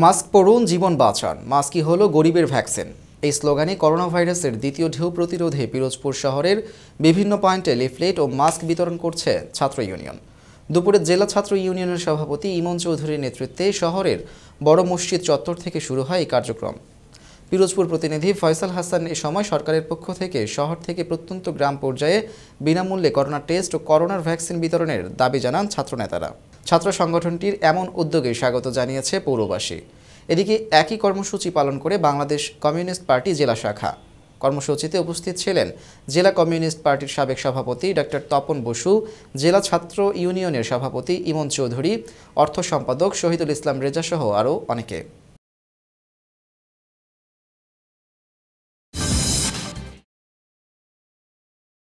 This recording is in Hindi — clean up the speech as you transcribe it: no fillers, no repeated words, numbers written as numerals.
मास्क पड़ुन जीवन बाँचान मास्क ही हलो गरीबेर वैक्सीन इस स्लोगने करोना भाइरसेर द्वितीय ढेउ प्रतिरोधे पिरोजपुर शहरेर विभिन्न पॉइंटे लिफलेट और मास्क वितरण करछे छात्र यूनियन। दुपुरे जिला छात्र यूनियनेर सभापति इमन चौधुरीर नेतृत्वे शहरेर बड़ मस्जिद चत्वर थेके शुरू हय कार्यक्रम। पिरोजपुर प्रतिनिधि फैसल हासान ए समय सरकारेर पक्ष थेके शहर थेके प्रत्यंत ग्राम पर्याये बिनामूल्ये करोना टेस्ट और करोनार वैक्सीन वितरणेर दाबी जानान छात्रनेतारा। छात्र संगठनটির এমন উদ্যোগে স্বাগত জানিয়েছে পৌরবাসী। এদিকে একই কর্মসূচি পালন করে বাংলাদেশ কমিউনিস্ট পার্টি জেলা শাখা। কর্মসূচিতে উপস্থিত ছিলেন জেলা কমিউনিস্ট পার্টির সাবেক সভাপতি ডক্টর তপন বসু, জেলা ছাত্র ইউনিয়নের সভাপতি ইমন চৌধুরী, অর্থ সম্পাদক শহীদুল ইসলাম রেজা সহ আরও অনেকে।